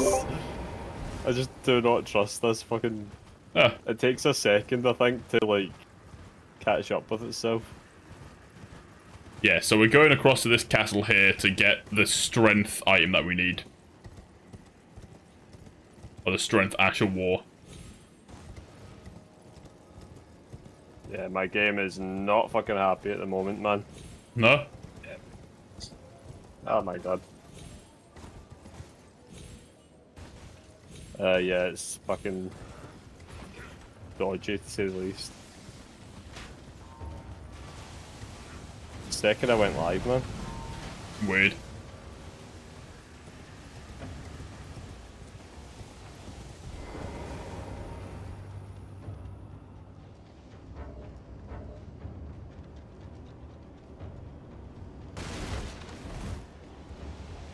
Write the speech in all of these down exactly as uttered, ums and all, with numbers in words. just, I just do not trust this fucking... Huh. It takes a second, I think, to like catch up with itself. Yeah, so we're going across to this castle here to get the strength item that we need. Or the strength ash of war. Yeah, my game is not fucking happy at the moment, man. No? Yeah. Oh my god. Uh, yeah, it's fucking dodgy to say the least. The second I went live, man. Weird.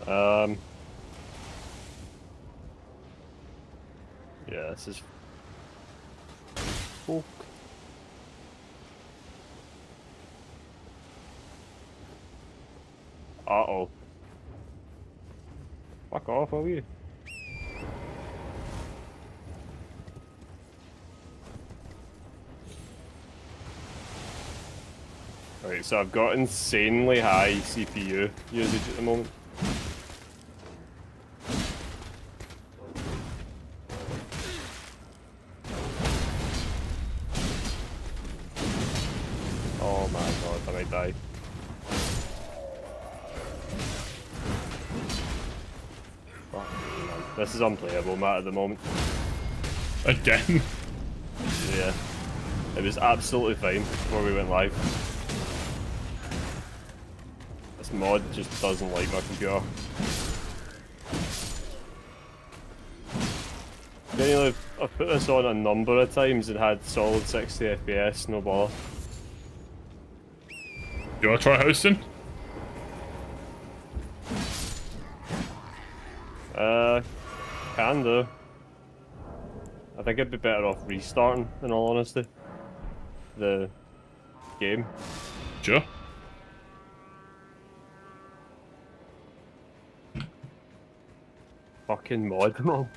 Um. Yeah, this is. Fuck. Uh oh. Fuck off, are you? Alright, so I've got insanely high C P U usage at the moment. This is unplayable, Matt, at the moment. Again? Yeah. It was absolutely fine before we went live. This mod just doesn't like my computer. Anyway, I've put this on a number of times and had solid sixty F P S, no bother. You wanna try hosting? Uh... Can do. I think I'd be better off restarting, in all honesty. The game. Sure. Fucking mod, mom.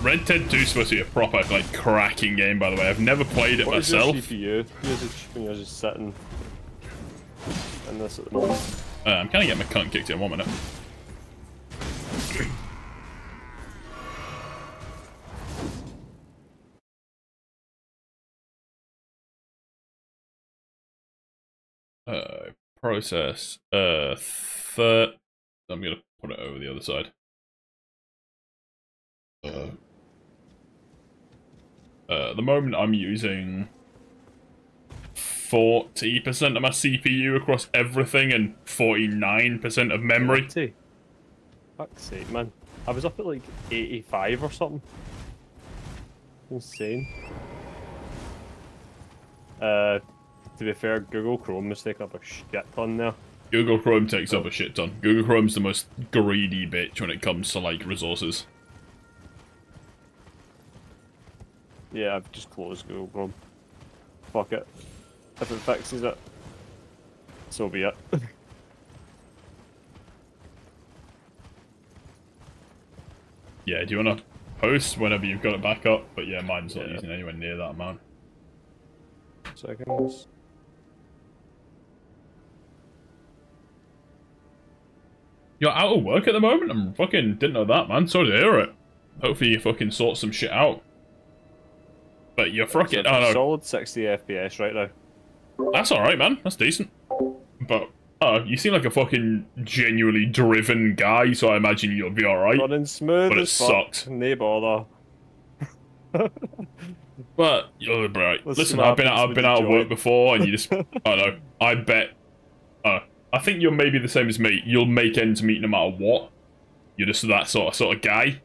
Red Dead two is supposed to be a proper, like, cracking game, by the way. I've never played it what myself. What is your C P U usage when you're just sitting in this at the moment? Uh, I'm gonna get my cunt kicked in one minute. Uh, process. Uh, third. I'm gonna put it over the other side. Uh, uh, at the moment, I'm using forty percent of my C P U across everything and forty-nine percent of memory. forty. Fuck's sake, man. I was up at like eighty-five or something. Insane. Uh, to be fair, Google Chrome was taking up a shit ton there. Google Chrome takes up a shit ton. Google Chrome's the most greedy bitch when it comes to like resources. Yeah, I've just closed Google Chrome. Fuck it. If it fixes it, so be it. Yeah, do you want to post whenever you've got it back up? But yeah, mine's not yeah. using anywhere near that amount. Seconds. You're out of work at the moment? I'm fucking didn't know that, man. Sorry to hear it. Hopefully you fucking sort some shit out. But you're fucking... Oh, no. Solid sixty F P S right now. That's alright, man. That's decent. But, uh, you seem like a fucking genuinely driven guy, so I imagine you'll be alright. Running smooth but it as fuck. Sucked. No bother. But, you'll be alright. Listen, I've been, I've been out of work before, and you just... I don't know. I bet... Uh, I think you're maybe the same as me. You'll make ends meet no matter what. You're just that sort of, sort of guy.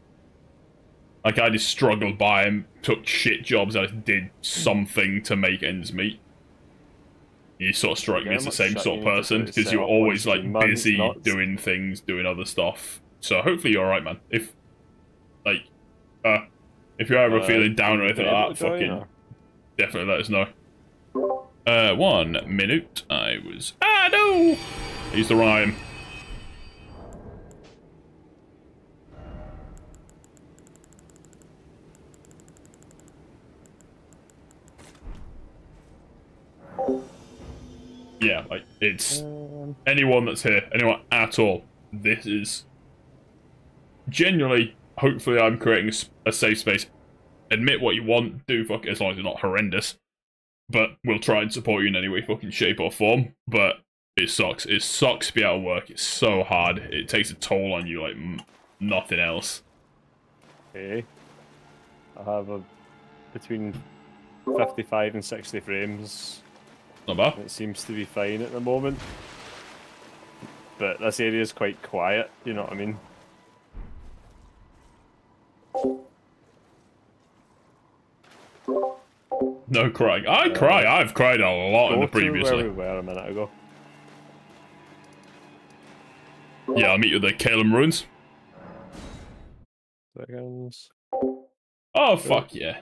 Like, I just struggled by him, took shit jobs, I just did something to make ends meet. You sort of strike me as the same sort of person, because you're always, like, busy doing things, doing other stuff. So hopefully you're alright, man. If, like, uh, if you're ever uh, feeling down or anything like that, fucking, definitely let us know. Uh, one minute, I was... Ah, no! I used the rhyme. yeah, like, it's um, anyone that's here, anyone at all. This is generally, hopefully I'm creating a, a safe space. Admit what you want, do fuck it, as long as it's not horrendous. But we'll try and support you in any way, fucking shape or form. But it sucks. It sucks to be out of work. It's so hard. It takes a toll on you like m nothing else. Okay. I have a between fifty-five and sixty frames. Not bad. It seems to be fine at the moment. But this area is quite quiet, you know what I mean? No crying. I uh, cry. I've cried a lot in the previously. Where we were a minute ago. Yeah, I'll meet you at the Kalem Ruins. Seconds. Oh fuck yeah!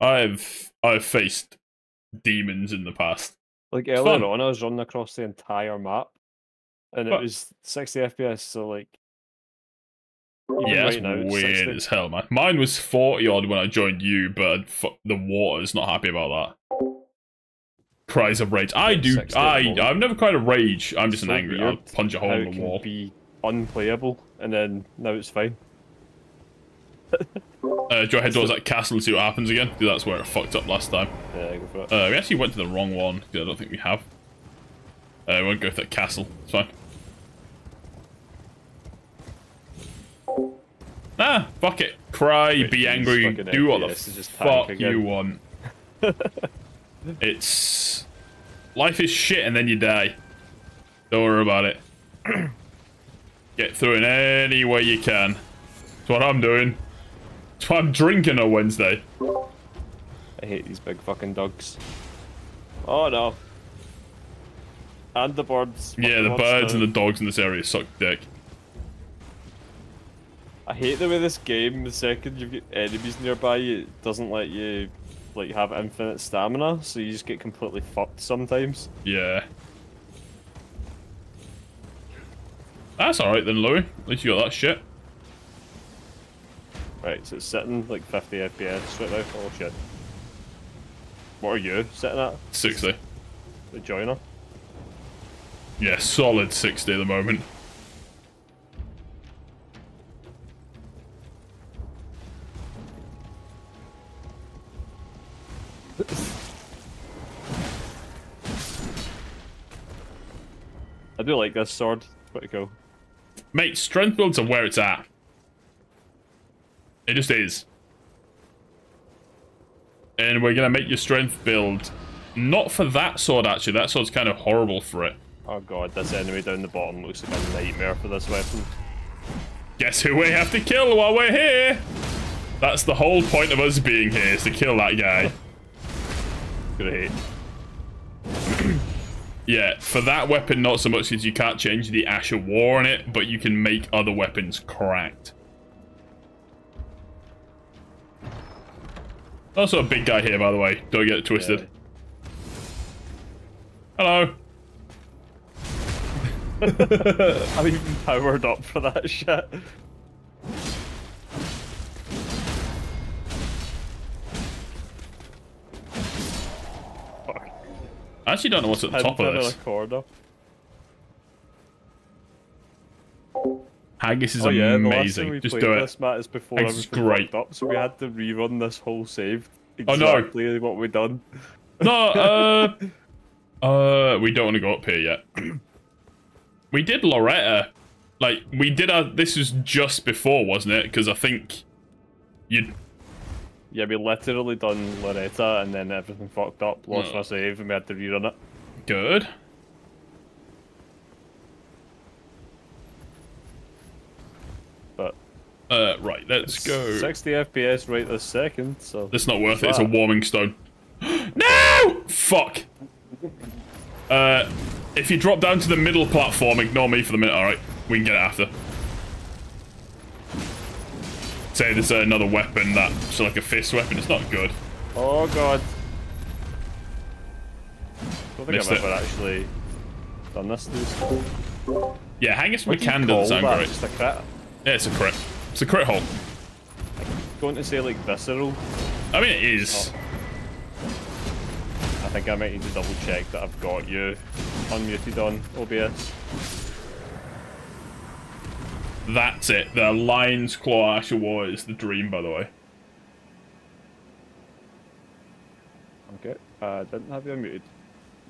I've I've faced demons in the past. Like earlier on, I was running across the entire map, and but, it was sixty F P S. So like. Yeah, it's right weird as hell, man. Mine was forty odd when I joined you, but f the water's not happy about that. Cries of rage. I do. I. I've never cried of rage. I'm just so an angry. I'll punch a hole in the wall. It can be unplayable, and then now it's fine. uh, do I head towards that castle and see what happens again? Because that's where it fucked up last time. Yeah, go for it. Uh, we actually went to the wrong one because I don't think we have. Uh, we won't go to that castle. It's fine. Nah, fuck it. Cry, Wait, be angry, do what the fuck you want. It's... Life is shit and then you die. Don't worry about it. Get through in any way you can. That's what I'm doing. That's why I'm drinking on Wednesday. I hate these big fucking dogs. Oh no. And the birds. Yeah, the birds and the dogs in this area suck dick. I hate the way this game, the second you get enemies nearby, it doesn't let you like have infinite stamina, so you just get completely fucked sometimes. Yeah. That's alright then, Louie. At least you got that shit. Right, so it's sitting like fifty F P S right now. Oh shit. What are you sitting at? sixty. The joiner? Yeah, solid sixty at the moment. I do like this sword, pretty cool. Mate, strength builds are where it's at. It just is. And we're gonna make your strength build. Not for that sword actually, that sword's kind of horrible for it. Oh god, this enemy down the bottom looks like a nightmare for this weapon. Guess who we have to kill while we're here? That's the whole point of us being here, is to kill that guy. Great. Yeah, for that weapon not so much because you can't change the Ash of War on it, but you can make other weapons cracked. Also a big guy here, by the way. Don't get it twisted. Yeah. Hello. I'm even powered up for that shit. I actually don't know what's at the top of this. Haggis is oh, yeah, amazing. Just do it. This Matt, is before Haggis is great. Up, so we had to rerun this whole save. Exactly oh no! What we done? No, uh, uh, we don't want to go up here yet. We did Loretta. Like we did. Our, this was just before, wasn't it? Because I think you. Yeah, we literally done Loretta and then everything fucked up, lost our save and we had to rerun it. Good. But uh, right, let's go. sixty F P S right this second, so... It's not worth it, it's a warming stone. No! Fuck! Uh, if you drop down to the middle platform, ignore me for the minute, alright. We can get it after. Say there's another weapon that's like a fist weapon, it's not good. Oh god. I don't think I've ever actually done this. Yeah, Haggis McCann doesn't sound great. Just a crit? Yeah, it's a crit. It's a crit hole. I'm going to say like visceral. I mean, it is. Oh. I think I might need to double check that I've got you unmuted on O B S. That's it. The Lion's Claw Ashewa is the dream, by the way. Okay. I uh, didn't have you unmuted.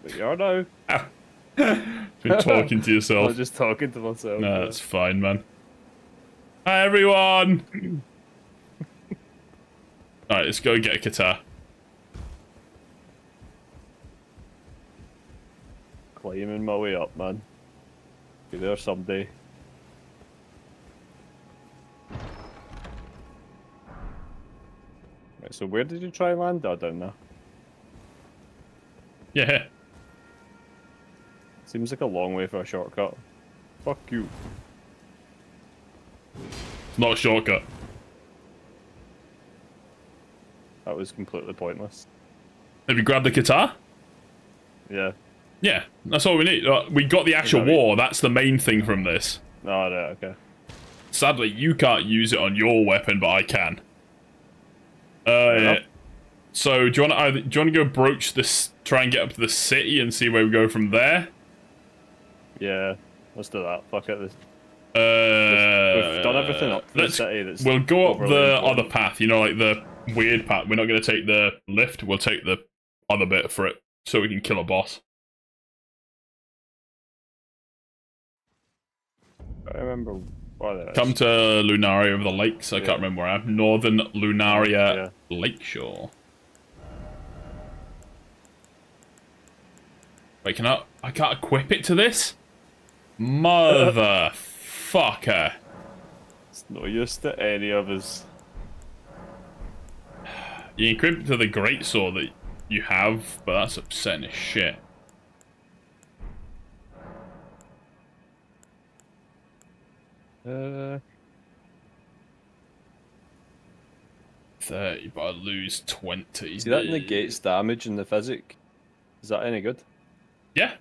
But you are now. You've been talking to yourself. I was just talking to myself. Nah, that's fine, man. Hi, everyone! Alright, let's go get a guitar. Climbing my way up, man. Be there someday. Right, so where did you try and land? Oh, down there. Yeah. Seems like a long way for a shortcut. Fuck you. It's not a shortcut. That was completely pointless. Have you grabbed the guitar? Yeah. Yeah, that's all we need. We got the Ashewa War, that's the main thing from this. Oh, no, okay. Sadly, you can't use it on your weapon, but I can. Uh, so, do you want to either, do you want to go broach this, try and get up to the city and see where we go from there? Yeah, let's do that. Fuck it. This, uh, we've, we've done everything up to the city. That's we'll go up the other path, you know, like the weird path. We're not going to take the lift, we'll take the other bit for it, so we can kill a boss. I remember. Oh, come to Lunaria of the Lakes. I yeah. can't remember where I am. Northern Lunaria yeah. Lakeshore. Wait, can I? I can't equip it to this. Mother fucker. It's not used to any of us. You can equip it to the greatsword that you have, but that's upsetting as shit. Uh, thirty, but I lose twenty. See, that negates damage in the physic. Is that any good? Yeah.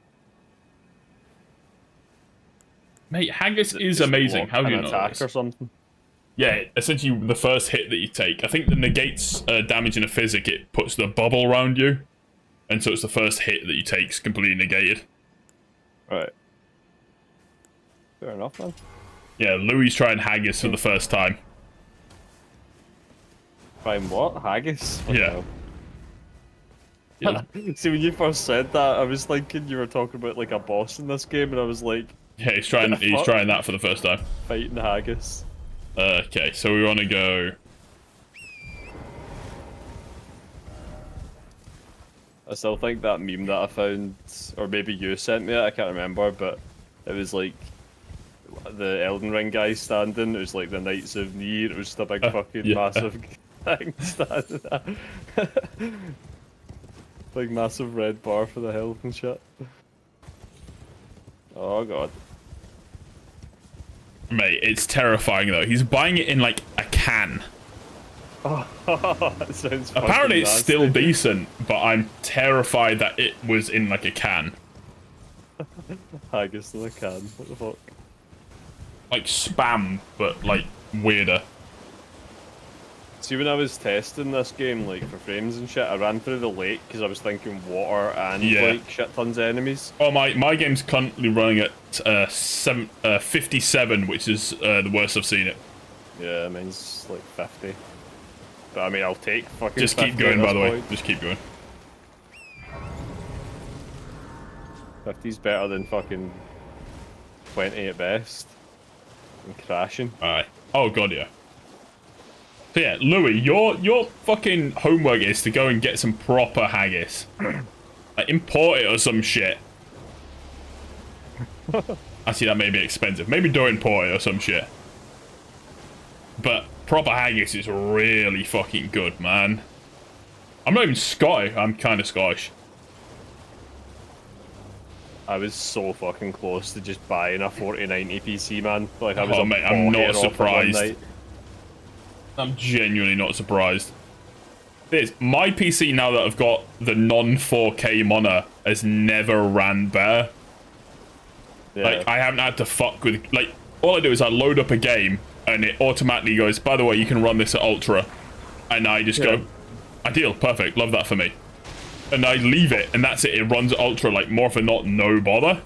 Mate, Haggis is Just amazing. How do you know? An attack or something? Yeah, essentially the first hit that you take. I think the negates uh, damage in a physic, it puts the bubble around you. And so it's the first hit that you take is completely negated. Alright. Fair enough, man. Yeah, Louis trying haggis for the first time. Trying what? Haggis? What yeah. yeah. See, when you first said that, I was thinking you were talking about like a boss in this game, and I was like, yeah, he's trying. He's fuck? trying that for the first time. Fighting haggis. Uh, okay, so we want to go. I still think that meme that I found, or maybe you sent me it. I can't remember, but it was like. The Elden Ring guy standing, it was like the Knights of Nier, it was just a big fucking uh, yeah. massive thing standing there. Big massive red bar for the health and shit. Oh god. Mate, it's terrifying though. He's buying it in like a can. Oh, that sounds apparently it's nasty. Still decent, but I'm terrified that it was in like a can. Haggis in a can, what the fuck? Like spam, but like weirder. See, when I was testing this game, like for frames and shit, I ran through the lake because I was thinking water and yeah. like shit tons of enemies. Oh my! My game's currently running at uh, seven, uh fifty-seven, which is uh, the worst I've seen it. Yeah, mine's like fifty. But I mean, I'll take fucking. Just keep going, by the way. Just keep going. Fifty's better than fucking twenty at best. And crashing. Alright. Oh god, yeah. So yeah, Louis, your your fucking homework is to go and get some proper haggis. Like, import it or some shit. Actually, that may be expensive. Maybe don't import it or some shit. But proper haggis is really fucking good, man. I'm not even Scottish. I'm kind of Scottish. I was so fucking close to just buying a forty ninety P C, man. Like I was oh, mate, I'm not surprised. I'm genuinely not surprised. This my P C now that I've got the non four K monitor has never ran bare. Yeah. Like I haven't had to fuck with like all I do is I load up a game and it automatically goes, by the way, you can run this at Ultra, and I just yeah. go, ideal, perfect, love that for me. and I leave it, and that's it. It runs ultra like Morphonaut, no bother.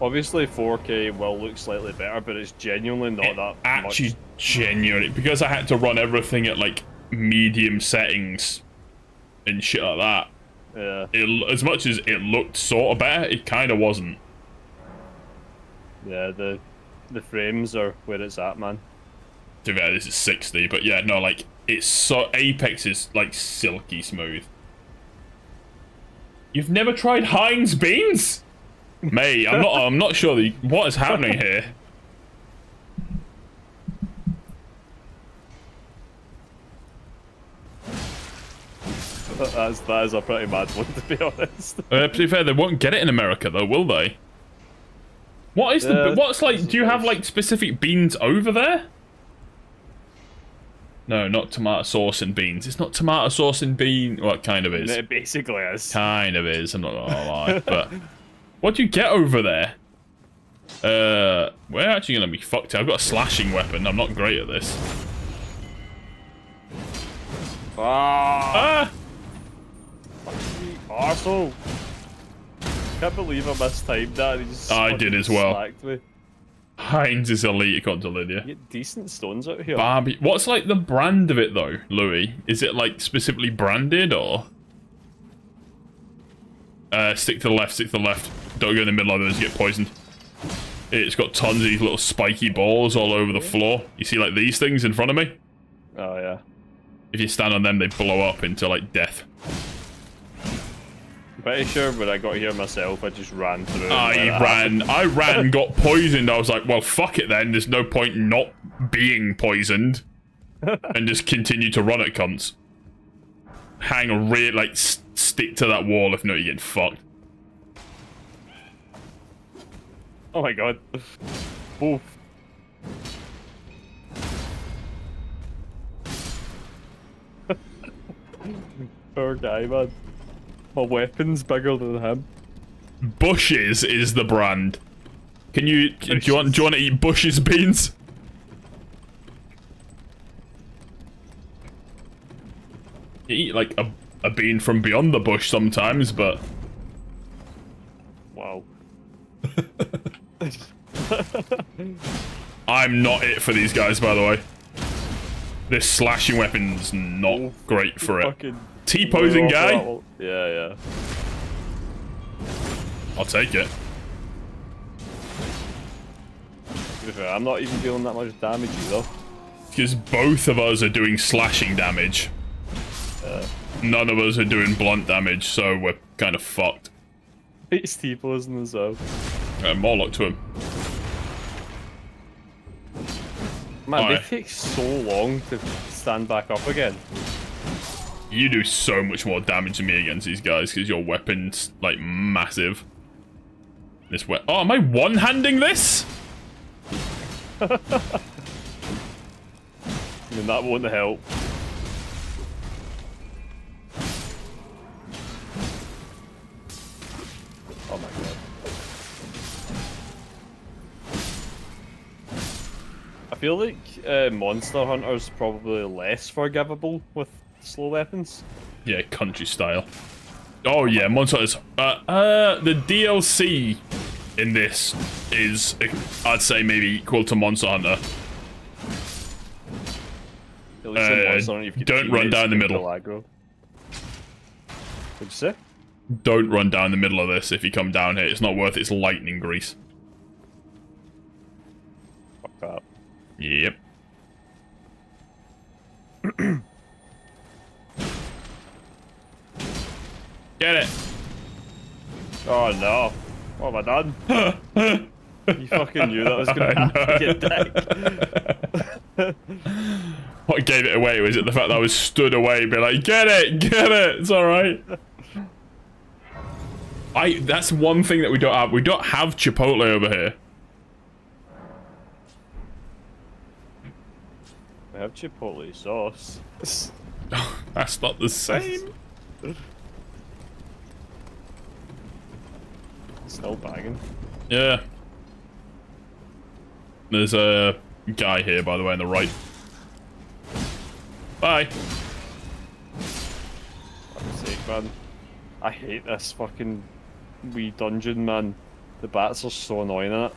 Obviously, four K will look slightly better, but it's genuinely not it that actually much. Genuine, because I had to run everything at like medium settings and shit like that. Yeah. It, as much as it looked sort of better, it kind of wasn't. Yeah, the the frames are where it's at, man. To be fair, this is sixty, but yeah, no, like it's so Apex is like silky smooth. You've never tried Heinz beans? Mate, I'm not. I'm not sure the, what is happening here. That's that is a pretty mad one, to be honest. Uh, to be fair, they won't get it in America, though, will they? What is yeah, the? What's like? Do you have like specific beans over there? No, not tomato sauce and beans. It's not tomato sauce and bean. Well, it kind of is. It basically is. Kind of is. I'm not gonna lie, but. What do you get over there? Uh, we're actually gonna be fucked. I've got a slashing weapon. I'm not great at this. Oh. Ah! Fucking arsehole. Can't believe I mistimed that. He just I did as well. Me. Heinz is elite, I can't deliver. You get decent stones out here. Barbie. What's like the brand of it though, Louis? Is it like specifically branded or? Uh, stick to the left, stick to the left. Don't go in the middle, otherwise you get poisoned. It's got tons of these little spiky balls all over the floor. You see, like, these things in front of me? Oh, yeah. If you stand on them, they blow up into, like, death. I'm pretty sure when I got here myself, I just ran through. I ran. I ran, got poisoned. I was like, well, fuck it then. There's no point not being poisoned. And just continue to run at cunts. Hang a rear, like... Stick to that wall, if not you're getting fucked. Oh my god. Oof. Poor guy, man. My weapon's bigger than him. Bushes is the brand. Can you Bushes. do you want do you want to eat Bushes beans? You eat like a a bean from beyond the bush sometimes, but... Wow. I'm not it for these guys, by the way. This slashing weapon's not oh, great for it. T-posing guy? Level. Yeah, yeah. I'll take it. I'm not even dealing that much damage, though. Because both of us are doing slashing damage. Uh, None of us are doing blunt damage, so we're kind of fucked. It's T-posing as well. Uh, more luck to him. Man, All they right. take so long to stand back up again. You do so much more damage to me against these guys because your weapon's like massive. This way. Oh, am I one-handing this? I mean, that won't help. Oh my god. I feel like uh, Monster Hunter's probably less forgivable with slow weapons. Yeah, country style. Oh yeah, Monster Hunter's... Uh, uh, the D L C in this is, I'd say, maybe equal to Monster Hunter. At least uh, in Monster Hunter, you've don't run down the middle. What'd you say? Don't run down the middle of this if you come down here. It's not worth it. It's lightning grease. Fuck that. Yep. Get it. Oh, no. What have I done? You fucking knew that was going to happen, you dick. What gave it away was it the fact that I was stood away and be like, get it, get it. It's all right. I that's one thing that we don't have. We don't have Chipotle over here. We have Chipotle sauce. That's not the same. Still banging. Yeah. There's a guy here, by the way, on the right. Bye. For fuck's sake, man. I hate this fucking wee dungeon, man. The bats are so annoying in it.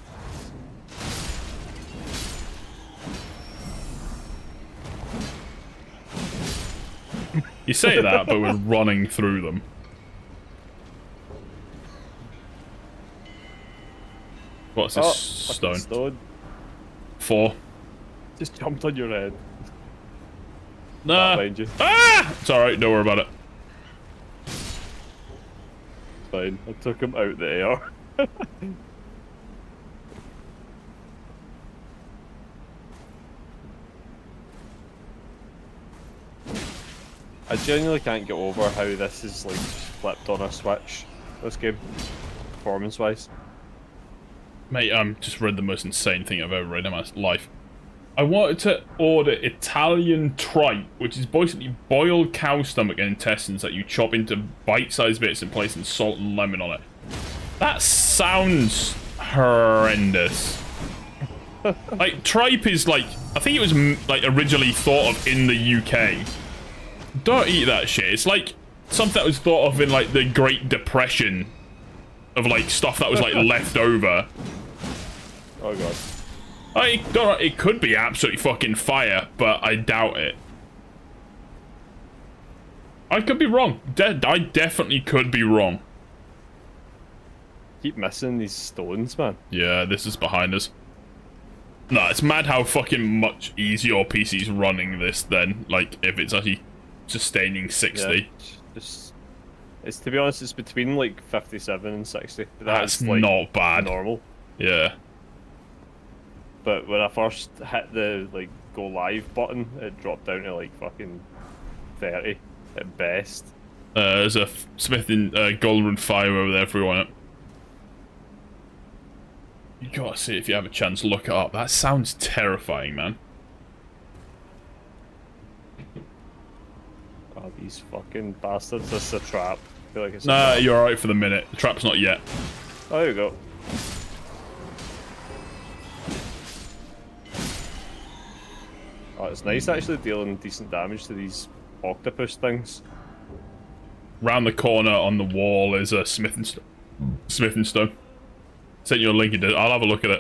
You say that, but we're running through them. What's this oh, stone? stone? Four. Just jumped on your head. Nah. You. Ah! It's alright, don't worry about it. Fine, I took him out the air. I genuinely can't get over how this is like flipped on a switch, this game, performance wise. Mate, I um, just read the most insane thing I've ever read in my life. I wanted to order Italian tripe, which is basically boiled cow stomach and intestines that you chop into bite-sized bits and place in salt and lemon on it. That sounds horrendous. Like, tripe is like, I think it was like originally thought of in the U K. Don't eat that shit. It's like something that was thought of in like the Great Depression, of like stuff that was like left over. Oh god. I don't, it could be absolutely fucking fire, but I doubt it. I could be wrong. De I definitely could be wrong. Keep missing these stones, man. Yeah, this is behind us. Nah, it's mad how fucking much easier P C's running this than, like, if it's actually sustaining sixty. Yeah, just, it's, to be honest, it's between, like, fifty-seven and sixty. But that's that's like, not bad. Normal. Yeah. But when I first hit the, like, go live button, it dropped down to, like, fucking thirty at best. Uh, there's a Smith and uh, Golden Fire over there if we want it. You gotta see it if you have a chance, look it up. That sounds terrifying, man. Oh, these fucking bastards. This is a trap. I feel like it's nah, you're alright for the minute. The trap's not yet. Oh, there we go. Oh, it's nice actually dealing decent damage to these octopus things. Round the corner on the wall is a Smith and St Smith and Stone. Send you a link. I'll have a look at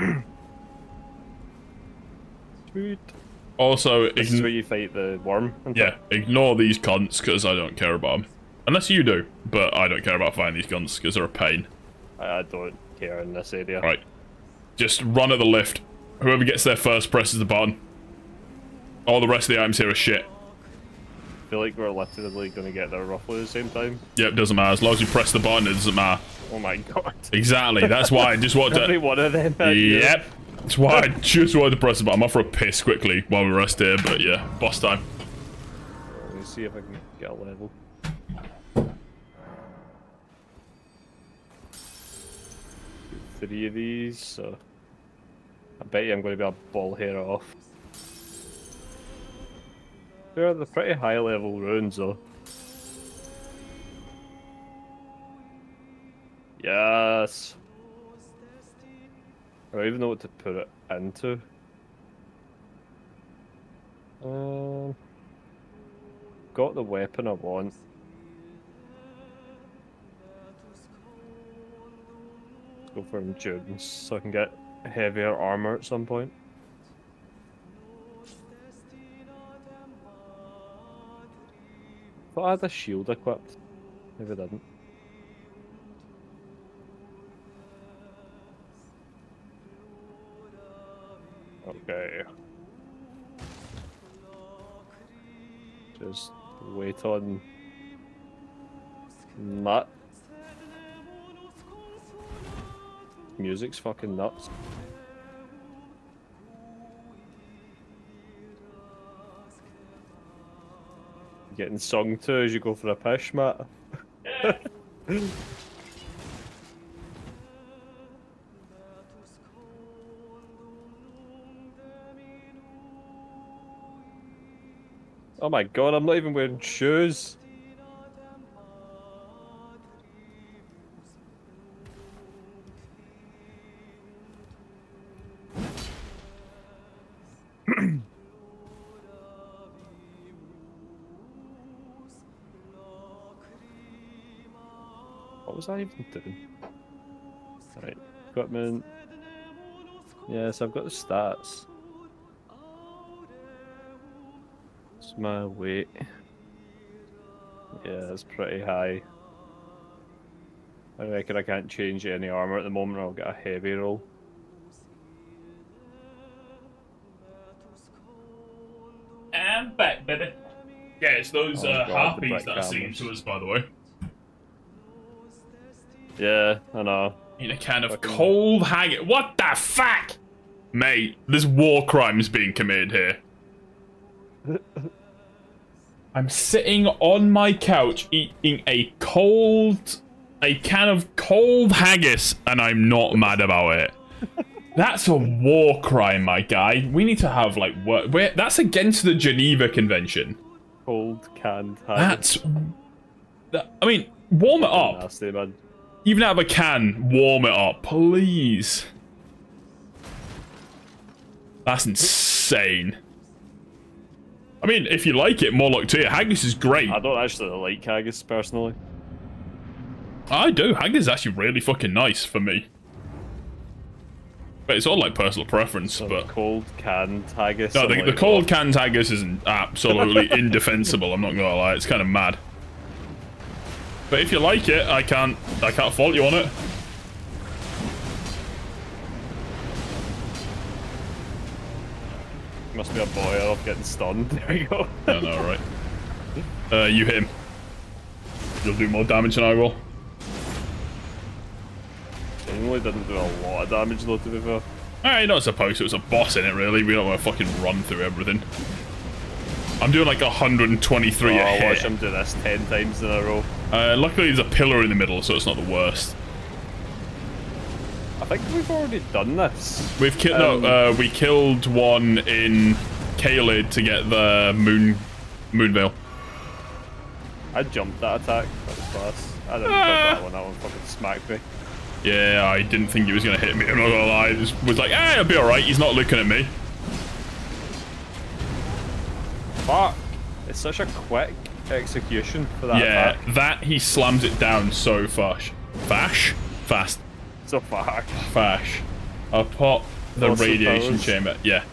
it. Sweet. Also, this is where you fight the worm. Yeah, ignore these cunts because I don't care about them. Unless you do, but I don't care about fighting these cunts because they're a pain. I don't care in this area. Right. Just run at the lift. Whoever gets there first presses the button. All the rest of the items here are shit. I feel like we're literally going to get there roughly at the same time. Yep, yeah, doesn't matter. As long as you press the button, it doesn't matter. Oh my god. Exactly, that's why I just wanted to... Every one of them. Yep. That's why I just wanted to press the button. I'm off for a piss quickly while we rest here, but yeah, boss time. Let me see if I can get a level. Three of these, so... I bet you I'm going to be a ball hair off. They're the pretty high level runes though. Yes! I don't even know what to put it into. Um, got the weapon I want. Let's go for endurance so I can get heavier armor at some point. But I had a shield equipped. Maybe I didn't. Okay. Just wait on that. Music's fucking nuts. Getting sung to as you go for a pish, Matt. Yeah. Oh my god, I'm not even wearing shoes. was I even doing? Right, equipment. Yes, I've got the stats. It's my weight. Yeah, it's pretty high. I reckon I can't change any armor at the moment, I'll get a heavy roll. And back, baby. Yeah, it's those oh, uh, harpies that are singing to us, by the way. Yeah, I know. In a can of Fucking cold haggis. What the fuck? Mate, there's war crimes being committed here. I'm sitting on my couch eating a cold... a can of cold haggis, and I'm not mad about it. That's a war crime, my guy. We need to have, like, work... We're, that's against the Geneva Convention. Cold canned haggis. That's... That, I mean, warm it up. Nasty, man. Even out of a can, warm it up, please. That's insane. I mean, if you like it, more luck to you. Haggis is great. I don't actually like haggis, personally. I do. Haggis is actually really fucking nice for me. But it's all like personal preference, so but... cold canned haggis? No, the, like the cold canned haggis is absolutely indefensible, I'm not gonna lie. It's kind of mad. But if you like it, I can't, I can't fault you on it. Must be a boy off getting stunned. There we go. No, no, right. Uh, you hit him. You'll do more damage than I will. Genuinely didn't do a lot of damage though, to be fair. Alright, not supposed to. It was a boss in it, really. We don't want to fucking run through everything. I'm doing like one hundred twenty-three oh, a hit. I'll watch him do this ten times in a row. Uh, luckily there's a pillar in the middle, so it's not the worst. I think we've already done this. We've killed. Um, no, uh, we killed one in Caelid to get the moon, moon veil. I jumped that attack. That was fast. I didn't ah. jump that one. That one fucking smacked me. Yeah, I didn't think he was gonna hit me. I'm not gonna lie. I just was like, ah, hey, it'll be all right. He's not looking at me. Fuck! It's such a quick execution for that. Yeah, attack. that he slams it down so fast. Fash? Fast. So fuck. Fash. I'll pop the Lots radiation chamber. Yeah.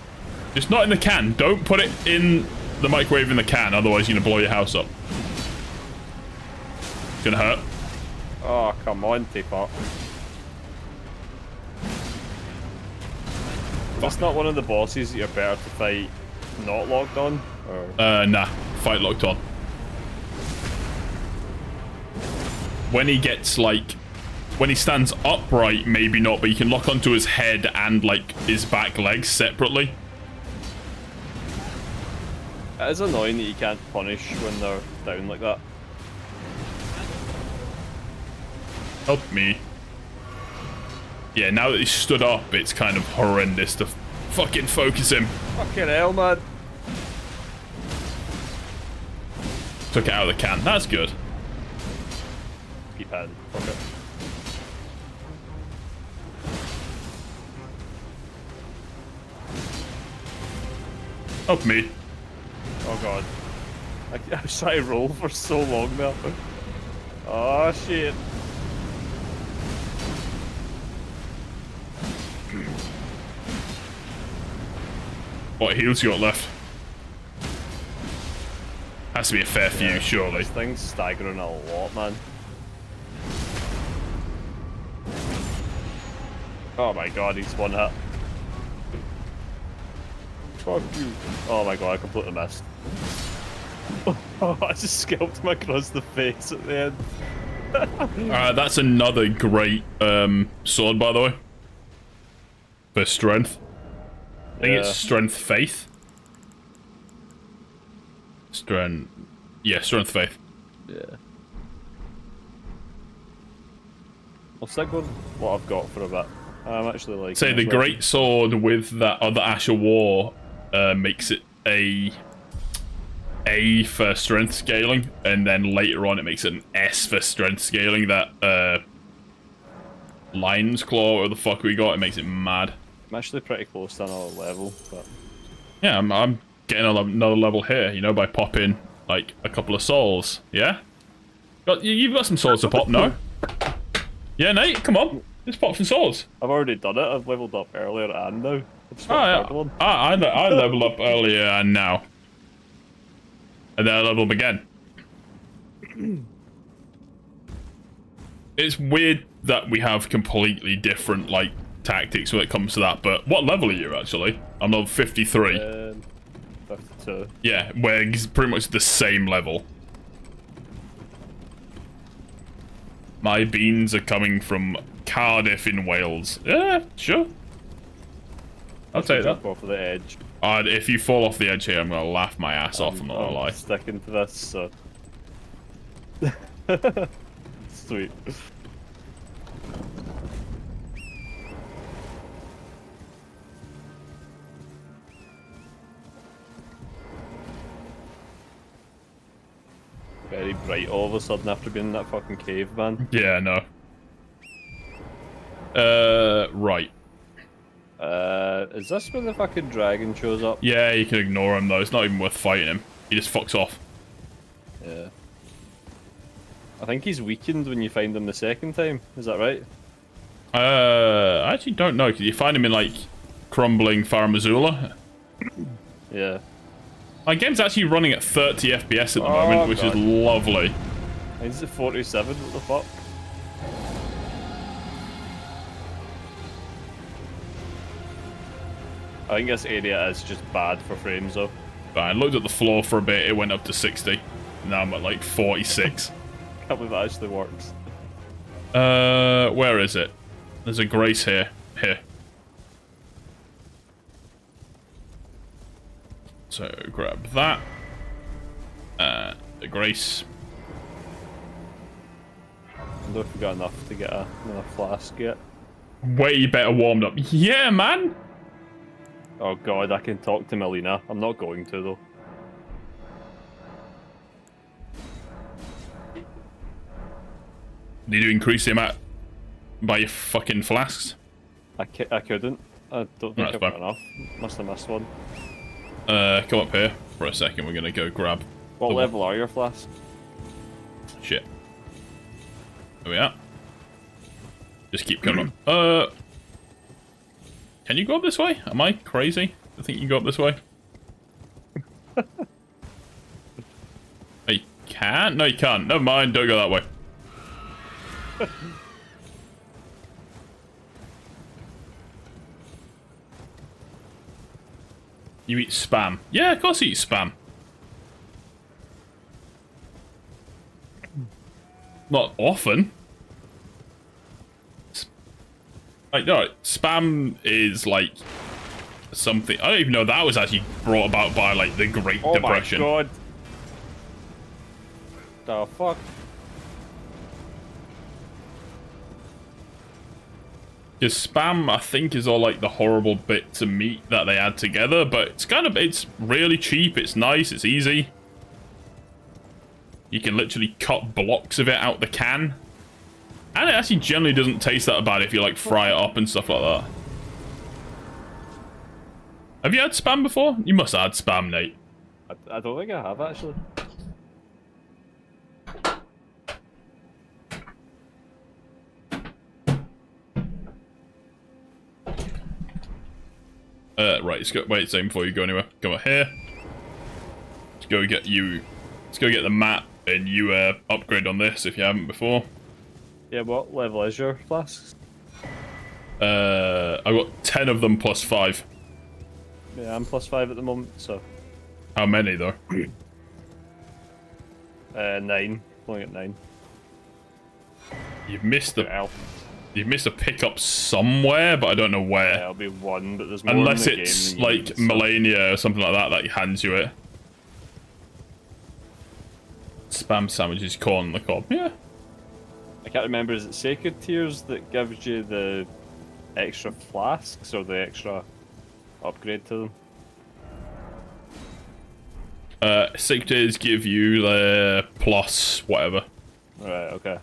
It's not in the can. Don't put it in the microwave in the can, otherwise you're gonna blow your house up. It's gonna hurt. Oh, come on, T-Pot. That's not one of the bosses that you're better to fight not locked on? Or? Uh, nah. Fight locked on. When he gets, like... When he stands upright, maybe not, but you can lock onto his head and, like, his back legs separately. It is annoying that you can't punish when they're down like that. Help me. Yeah, now that he's stood up, it's kind of horrendous to fucking focus him. Fucking hell, man. Took it out of the can. That's good. Keep out. Okay. Help me. Oh god. I, I was trying to roll for so long now. Oh shit. What heals you got left? Has to be a fair few, yeah, surely. This thing's staggering a lot, man. Oh my god, he's one hit. Fuck you. Oh my god, I completely missed. Oh, oh, I just scalped him across the face at the end. uh, that's another great um, sword, by the way. For strength. I think yeah. it's strength faith. Strength. Yeah, strength faith. Yeah. I'll stick with what I've got for a bit. I'm actually like. Say the great sword with that other Ash of War uh, makes it a A for strength scaling, and then later on it makes it an S for strength scaling. That uh, lion's claw or the fuck we got, it makes it mad. I'm actually pretty close to another level, but... Yeah, I'm, I'm getting another level here, you know, by popping, like, a couple of souls, yeah? Got, you've got some souls to pop, no? Yeah, Knight, come on. Let's pop some souls. I've already done it. I've leveled up earlier and now. Ah, yeah. I, I, I leveled up earlier and now. And then I level up again. It's weird that we have completely different, like, tactics when it comes to that, but what level are you, actually? I'm level fifty-three. Um, fifty-two. Yeah, we're pretty much the same level. My beans are coming from Cardiff in Wales. Yeah, sure. I'll take that. Off the edge. Uh, if you fall off the edge here, I'm gonna laugh my ass off. I'm, I'm not gonna I'm lie. Sticking to this, so. Sweet. Very bright all of a sudden after being in that fucking cave, man. Yeah, no. Uh, right. Uh, is this where the fucking dragon shows up? Yeah, you can ignore him though. It's not even worth fighting him. He just fucks off. Yeah. I think he's weakened when you find him the second time. Is that right? Uh, I actually don't know. Because you find him in like crumbling Faramazula. Yeah. My game's actually running at thirty F P S at the oh, moment, which God. is lovely. Is it forty-seven? What the fuck? I think this area is just bad for frames though. I looked at the floor for a bit, it went up to sixty. Now I'm at like forty-six. Can't believe that actually works. Uh, where is it? There's a grace here. Here. So grab that. Uh, the grace. I don't know if we got enough to get a, another flask yet. Way better warmed up. Yeah, man! Oh god, I can talk to Melina. I'm not going to though. Did you increase the amount by your fucking flasks? I, c I couldn't. I don't think I've got enough. Must have missed one. Uh, come up here for a second. We're gonna go grab. What the level one. are your flasks? Shit. There we are. Just keep coming up. Uh. Can you go up this way? Am I crazy? I think you can go up this way. No, you can't? No, you can't. Never mind. Don't go that way. You eat spam. Yeah, of course you eat spam. Not often. Like, no, spam is like something. I don't even know that was actually brought about by like the Great oh Depression. Oh my god. The fuck? Because spam, I think, is all like the horrible bits of meat that they add together, but it's kind of, it's really cheap, it's nice, it's easy. You can literally cut blocks of it out the can. And it actually generally doesn't taste that bad if you, like, fry it up and stuff like that. Have you had spam before? You must have had spam, Nate. I, I don't think I have, actually. Uh, right, let's go, wait, same before you go anywhere. Come up here. Let's go get you... Let's go get the map and you, uh, upgrade on this if you haven't before. Yeah, what level is your flasks? Uh, I got ten of them plus five. Yeah, I'm plus five at the moment, so. How many though? uh, nine. Only at nine. You've missed the. Well. You've missed a pickup somewhere, but I don't know where. Yeah, it'll be one, but there's more. Unless in the it's game like Melania or something like that that hands you it. Spam sandwiches, corn on the cob. Yeah. I can't remember, is it Sacred Tears that gives you the extra flasks or the extra upgrade to them? Uh, Sacred Tears give you the plus whatever. Right, okay.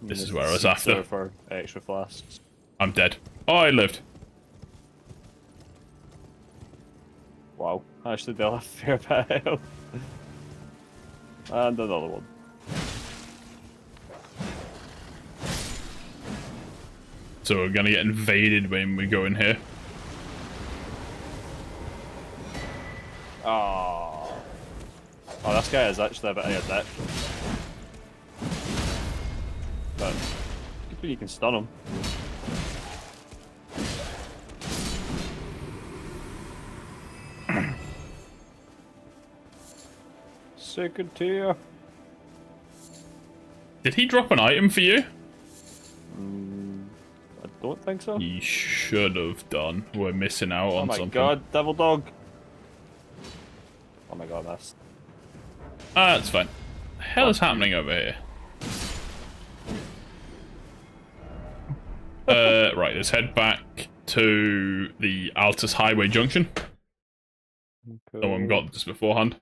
This is where I was after. For extra flasks. I'm dead. Oh, I lived. Wow, actually they'll have a fair bit of health. And another one. So we're gonna get invaded when we go in here. Oh, oh, this guy is actually a bit of a dick. But hopefully you can stun him. Second tier. Did he drop an item for you? Mm, I don't think so. He should have done. We're missing out oh on something. Oh my god, devil dog. Oh my god, that's... Ah, that's fine. What the hell is happening over here? uh, right, let's head back to the Altus Highway Junction. Okay. Someone got this beforehand.